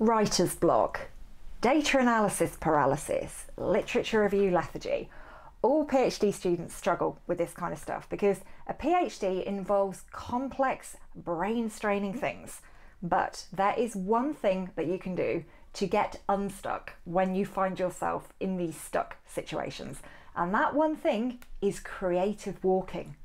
writer's block, data analysis paralysis, literature review lethargy. All PhD students struggle with this kind of stuff because a PhD involves complex, brain-straining things. But there is one thing that you can do to get unstuck when you find yourself in these stuck situations. And that one thing is creative walking.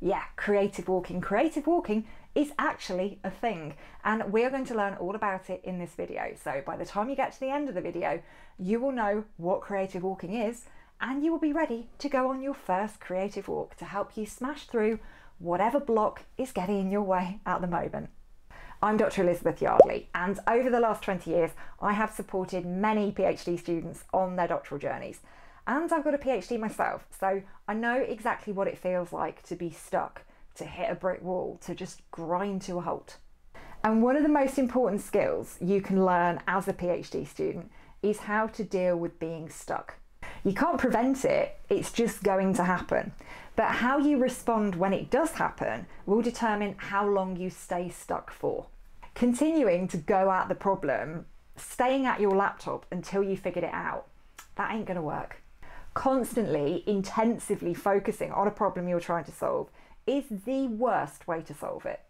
Yeah, creative walking. Creative walking is actually a thing, and we are going to learn all about it in this video. So by the time you get to the end of the video, you will know what creative walking is, and you will be ready to go on your first creative walk to help you smash through whatever block is getting in your way at the moment. I'm Dr. Elizabeth Yardley, and over the last 20 years, I have supported many PhD students on their doctoral journeys. And I've got a PhD myself, so I know exactly what it feels like to be stuck, to hit a brick wall, to just grind to a halt. And one of the most important skills you can learn as a PhD student is how to deal with being stuck. You can't prevent it, it's just going to happen. But how you respond when it does happen will determine how long you stay stuck for. Continuing to go at the problem, staying at your laptop until you figured it out, that ain't gonna work. Constantly, intensively focusing on a problem you're trying to solve is the worst way to solve it.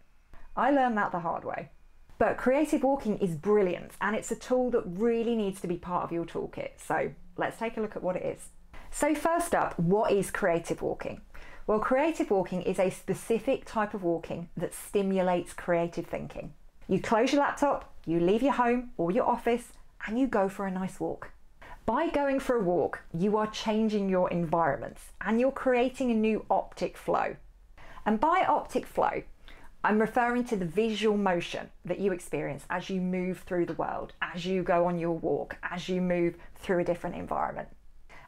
I learned that the hard way. But creative walking is brilliant, and it's a tool that really needs to be part of your toolkit. So let's take a look at what it is. So first up, what is creative walking? Well, creative walking is a specific type of walking that stimulates creative thinking. You close your laptop, you leave your home or your office, and you go for a nice walk. By going for a walk, you are changing your environment and you're creating a new optic flow. And by optic flow, I'm referring to the visual motion that you experience as you move through the world, as you go on your walk, as you move through a different environment.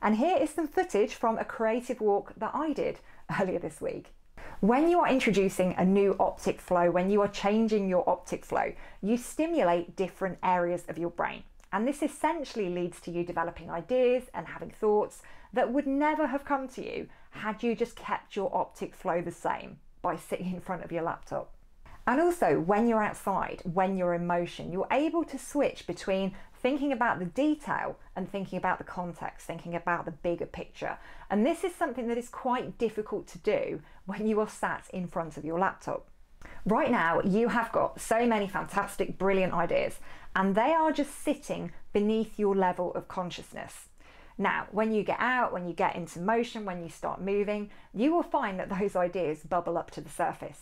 And here is some footage from a creative walk that I did earlier this week. When you are introducing a new optic flow, when you are changing your optic flow, you stimulate different areas of your brain. And this essentially leads to you developing ideas and having thoughts that would never have come to you had you just kept your optic flow the same by sitting in front of your laptop. And also, when you're outside, when you're in motion, you're able to switch between thinking about the detail and thinking about the context, thinking about the bigger picture. And this is something that is quite difficult to do when you are sat in front of your laptop. Right now, you have got so many fantastic, brilliant ideas, and they are just sitting beneath your level of consciousness. Now, when you get out, when you get into motion, when you start moving, you will find that those ideas bubble up to the surface.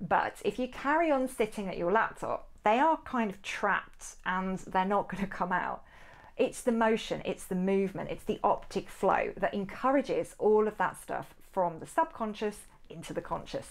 But if you carry on sitting at your laptop, they are kind of trapped and they're not going to come out. It's the motion, it's the movement, it's the optic flow that encourages all of that stuff from the subconscious into the conscious.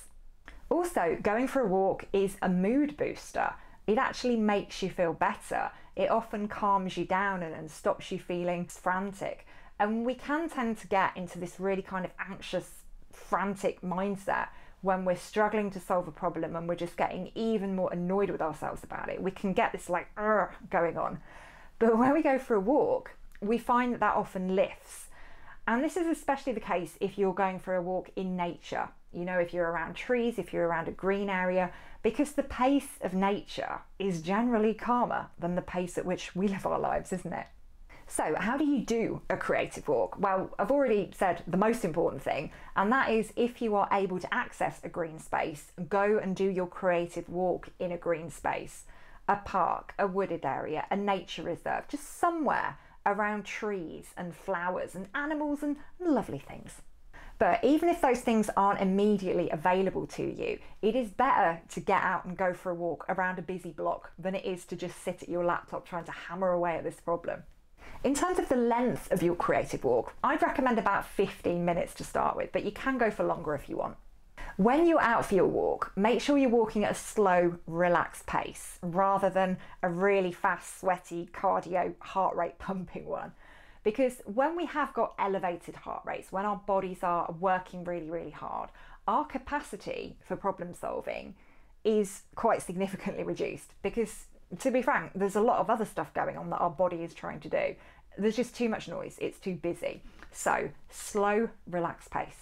Also, going for a walk is a mood booster. It actually makes you feel better. It often calms you down and stops you feeling frantic. And we can tend to get into this really kind of anxious, frantic mindset when we're struggling to solve a problem and we're just getting even more annoyed with ourselves about it. We can get this like, "Ugh," going on. But when we go for a walk, we find that that often lifts. And this is especially the case if you're going for a walk in nature. You know, if you're around trees, if you're around a green area, because the pace of nature is generally calmer than the pace at which we live our lives, isn't it? So how do you do a creative walk? Well, I've already said the most important thing, and that is if you are able to access a green space, go and do your creative walk in a green space, a park, a wooded area, a nature reserve, just somewhere around trees and flowers and animals and lovely things. But even if those things aren't immediately available to you, it is better to get out and go for a walk around a busy block than it is to just sit at your laptop trying to hammer away at this problem. In terms of the length of your creative walk, I'd recommend about 15 minutes to start with, but you can go for longer if you want. When you're out for your walk, make sure you're walking at a slow, relaxed pace rather than a really fast, sweaty, cardio, heart rate pumping one. Because when we have got elevated heart rates, when our bodies are working really, really hard, our capacity for problem solving is quite significantly reduced. Because to be frank, there's a lot of other stuff going on that our body is trying to do. There's just too much noise, it's too busy. So slow, relaxed pace.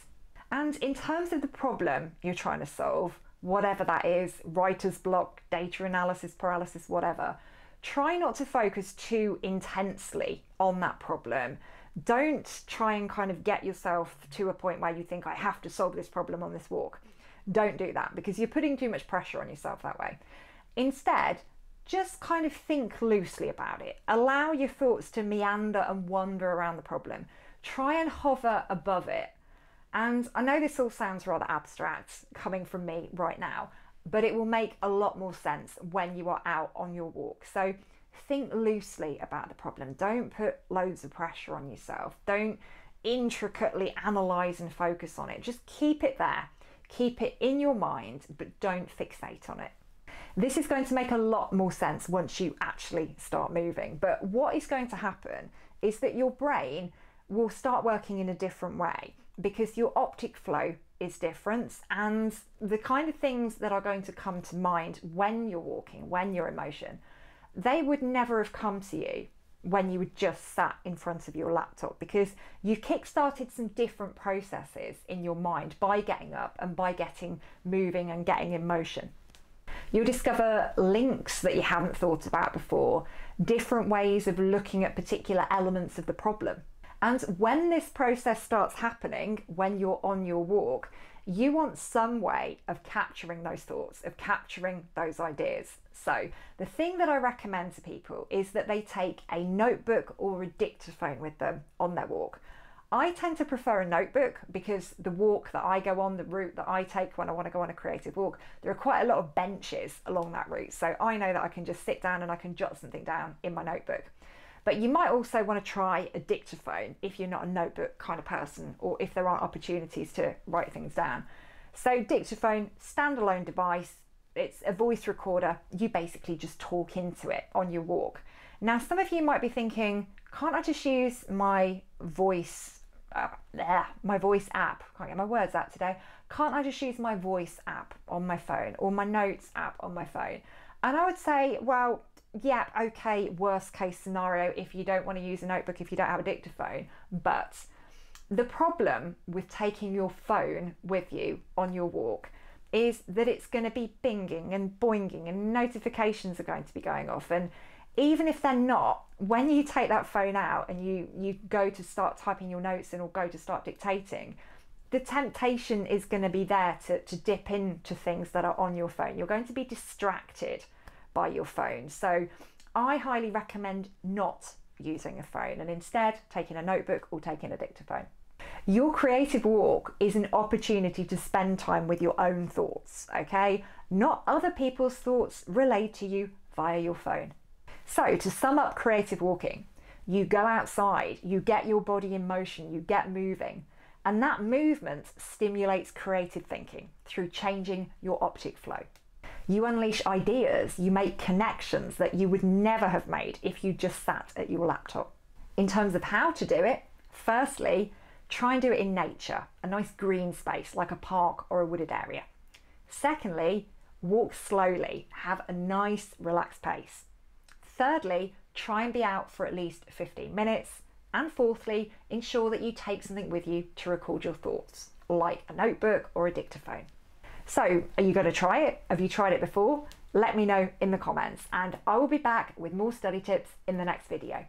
And in terms of the problem you're trying to solve, whatever that is, writer's block, data analysis paralysis, whatever, try not to focus too intensely on that problem. Don't try and kind of get yourself to a point where you think, I have to solve this problem on this walk. Don't do that, because you're putting too much pressure on yourself that way. Instead, just kind of think loosely about it. Allow your thoughts to meander and wander around the problem. Try and hover above it. And I know this all sounds rather abstract coming from me right now, but it will make a lot more sense when you are out on your walk. So think loosely about the problem. Don't put loads of pressure on yourself. Don't intricately analyze and focus on it. Just keep it there. Keep it in your mind, but don't fixate on it. This is going to make a lot more sense once you actually start moving. But what is going to happen is that your brain will start working in a different way, because your optic flow is different, and the kind of things that are going to come to mind when you're walking, when you're in motion, they would never have come to you when you were just sat in front of your laptop, because you kick-started some different processes in your mind by getting up and by getting moving and getting in motion. You'll discover links that you haven't thought about before, different ways of looking at particular elements of the problem. And when this process starts happening, when you're on your walk, you want some way of capturing those thoughts, of capturing those ideas. So the thing that I recommend to people is that they take a notebook or a dictaphone with them on their walk. I tend to prefer a notebook because the walk that I go on, the route that I take when I want to go on a creative walk, there are quite a lot of benches along that route. So I know that I can just sit down and I can jot something down in my notebook. But you might also want to try a dictaphone if you're not a notebook kind of person, or if there aren't opportunities to write things down. So dictaphone, standalone device, it's a voice recorder. You basically just talk into it on your walk. Now, some of you might be thinking, can't I just use my voice app? Can't get my words out today. Can't I just use my voice app on my phone, or my notes app on my phone? And I would say, well, yeah, okay, worst case scenario if you don't want to use a notebook, if you don't have a dictaphone. But the problem with taking your phone with you on your walk is that it's going to be binging and boinging, and notifications are going to be going off. And even if they're not, when you take that phone out and you go to start typing your notes in, or go to start dictating, the temptation is going to be there to dip into things that are on your phone. You're going to be distracted by your phone. So I highly recommend not using a phone and instead taking a notebook or taking a dictaphone. Your creative walk is an opportunity to spend time with your own thoughts, okay? Not other people's thoughts relayed to you via your phone. So to sum up creative walking, you go outside, you get your body in motion, you get moving, and that movement stimulates creative thinking through changing your optic flow. You unleash ideas, you make connections that you would never have made if you just sat at your laptop. In terms of how to do it, firstly, try and do it in nature, a nice green space like a park or a wooded area. Secondly, walk slowly, have a nice relaxed pace. Thirdly, try and be out for at least 15 minutes. And fourthly, ensure that you take something with you to record your thoughts, like a notebook or a dictaphone. So, are you going to try it? Have you tried it before? Let me know in the comments, and I will be back with more study tips in the next video.